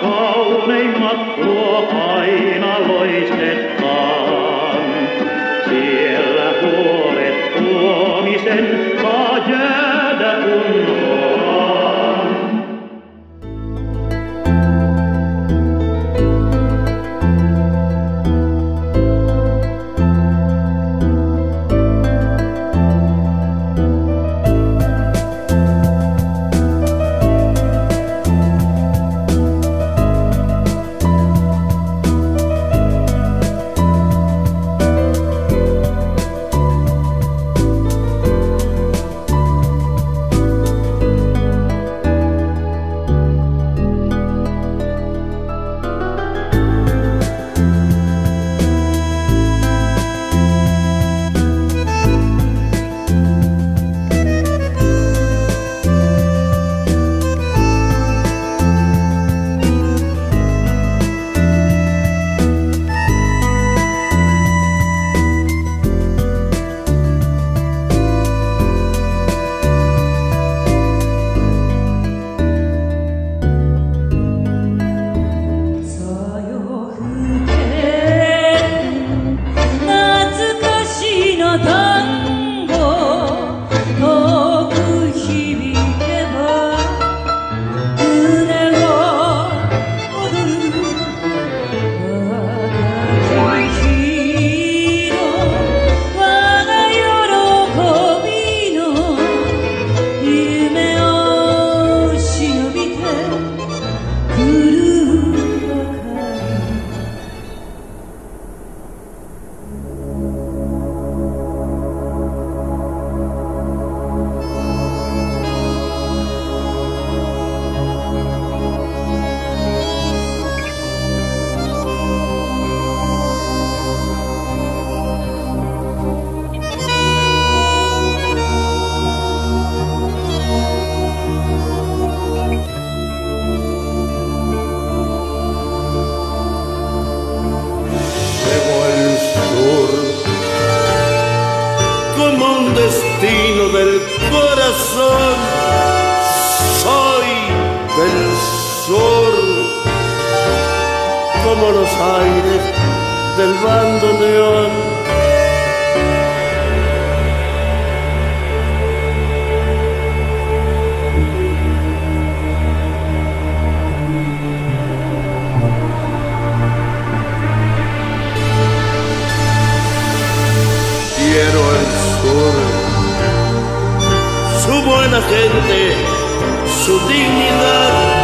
kauneimmat tuo aina loistetaan. Siellä huolet huomisen saa jäädä kunnolaan. Su buena gente, su dignidad.